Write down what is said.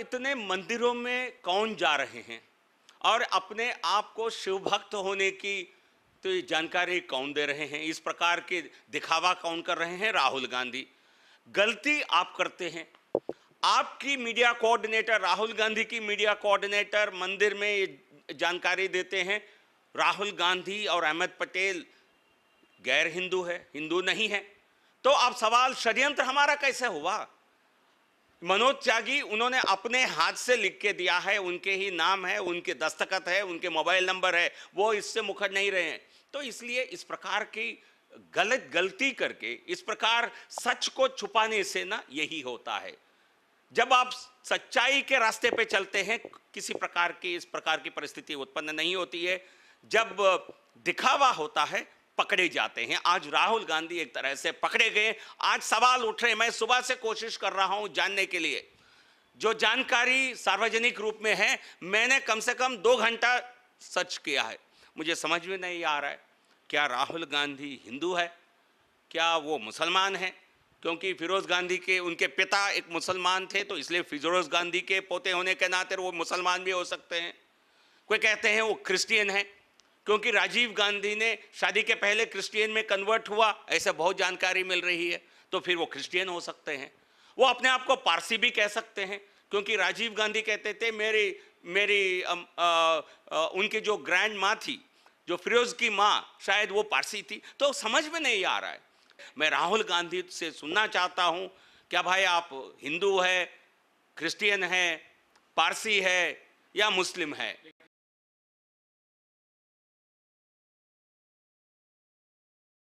इतने मंदिरों में कौन जा रहे हैं और अपने आप को शिव भक्त होने की तो जानकारी कौन दे रहे हैं? इस प्रकार के दिखावा कौन कर रहे हैं? राहुल गांधी। गलती आप करते हैं। आपकी मीडिया कोऑर्डिनेटर, राहुल गांधी की मीडिया कोऑर्डिनेटर मंदिर में ये जानकारी देते हैं। राहुल गांधी और अहमद पटेल गैर हिंदू है, हिंदू नहीं है। तो आप सवाल, षड्यंत्र हमारा कैसे हुआ? मनोत त्यागी उन्होंने अपने हाथ से लिख के दिया है, उनके ही नाम है, उनके दस्तखत है, उनके मोबाइल नंबर है, वो इससे मुखर नहीं रहे हैं। तो इसलिए इस प्रकार की गलती करके, इस प्रकार सच को छुपाने से ना यही होता है। जब आप सच्चाई के रास्ते पे चलते हैं किसी प्रकार की इस प्रकार की परिस्थिति उत्पन्न नहीं होती है। जब दिखावा होता है पकड़े जाते हैं। आज राहुल गांधी एक तरह से पकड़े गए। आज सवाल उठ रहे हैं। मैं सुबह से कोशिश कर रहा हूं जानने के लिए, जो जानकारी सार्वजनिक रूप में है मैंने कम से कम 2 घंटा सर्च किया है। मुझे समझ में नहीं आ रहा है क्या राहुल गांधी हिंदू है, क्या वो मुसलमान है? क्योंकि फिरोज गांधी के उनके पिता एक मुसलमान थे, तो इसलिए फिरोज गांधी के पोते होने के नाते वो मुसलमान भी हो सकते हैं। कोई कहते हैं वो क्रिश्चियन है क्योंकि राजीव गांधी ने शादी के पहले क्रिश्चियन में कन्वर्ट हुआ, ऐसे बहुत जानकारी मिल रही है। तो फिर वो क्रिश्चियन हो सकते हैं। वो अपने आप को पारसी भी कह सकते हैं क्योंकि राजीव गांधी कहते थे उनकी जो ग्रैंड माँ थी, जो फिरोज की माँ, शायद वो पारसी थी। तो समझ में नहीं आ रहा है। मैं राहुल गांधी से सुनना चाहता हूँ, क्या भाई आप हिंदू है, क्रिश्चियन है, पारसी है या मुस्लिम है?